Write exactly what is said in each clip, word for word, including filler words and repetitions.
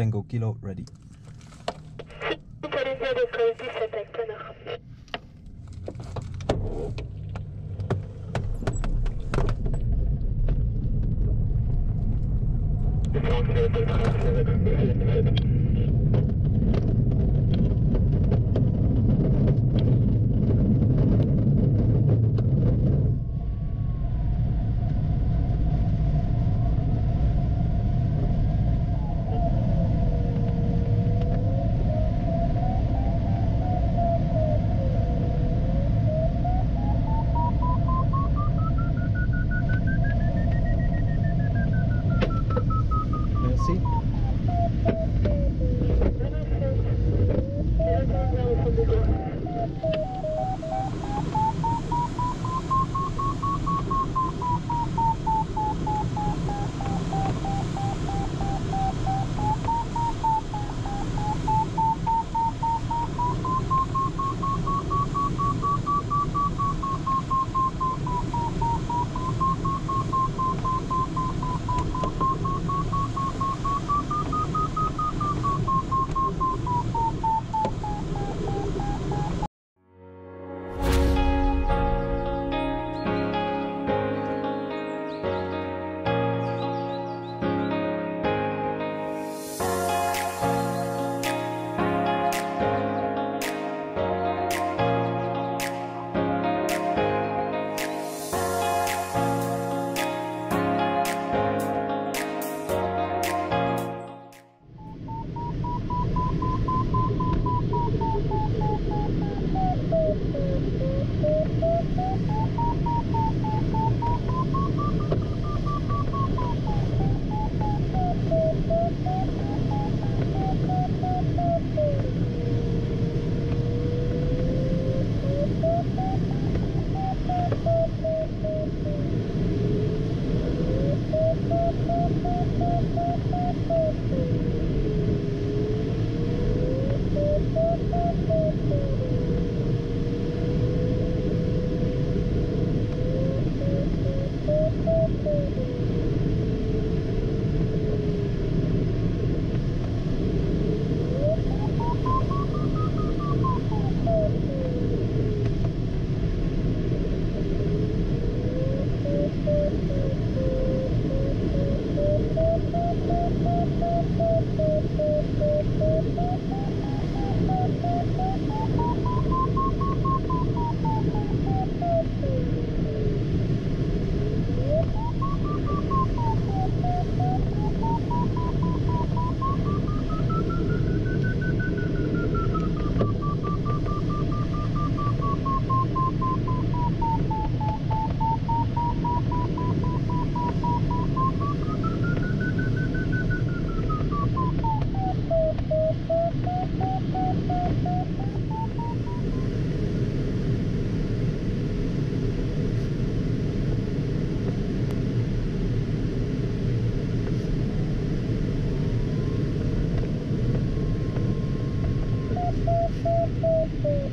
Tango Kilo ready. We'll be right back.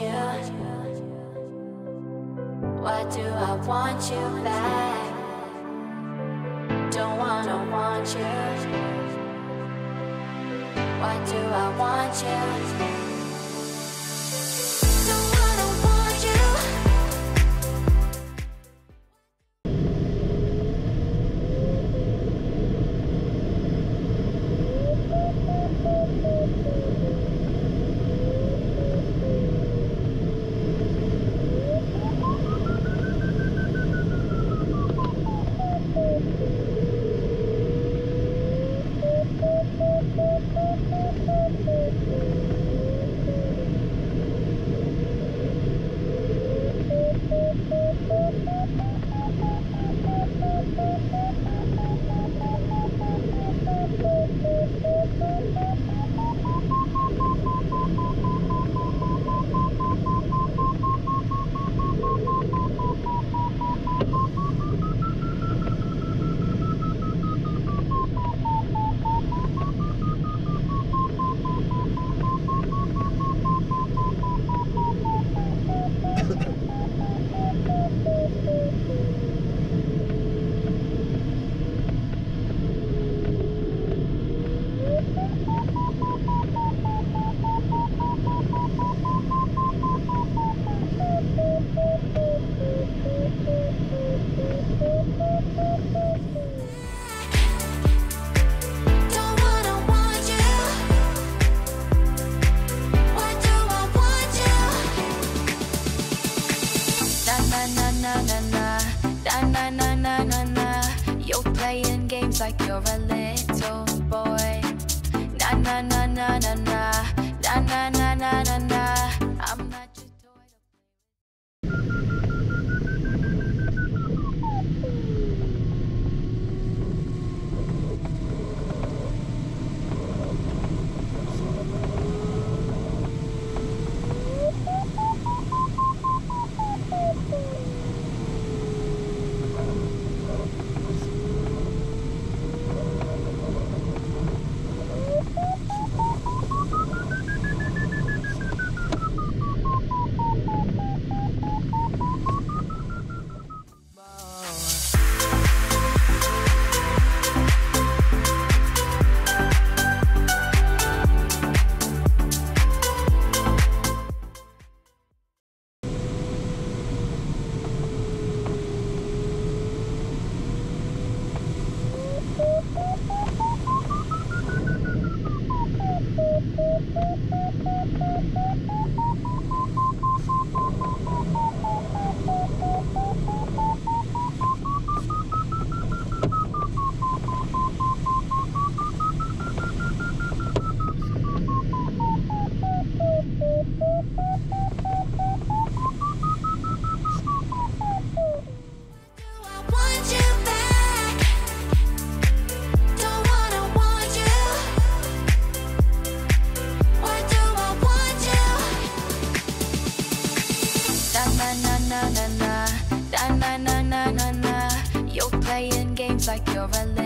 you? Why do I want you back? Don't wanna want you. Why do I want you? Like you're a little boy. Na na na na na na na na na na na na. I'm not your toy to like you're a